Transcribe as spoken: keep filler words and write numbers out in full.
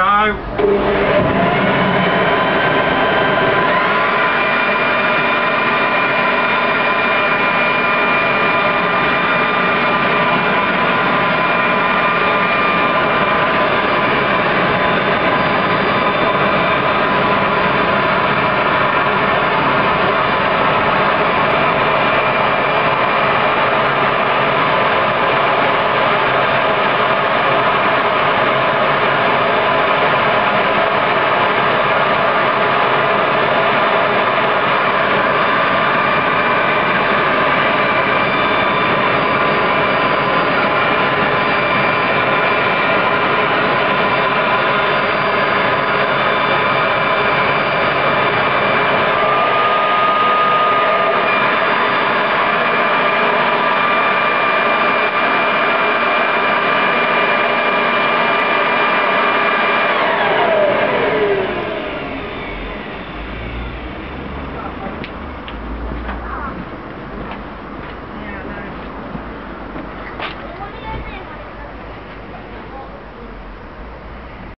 guy.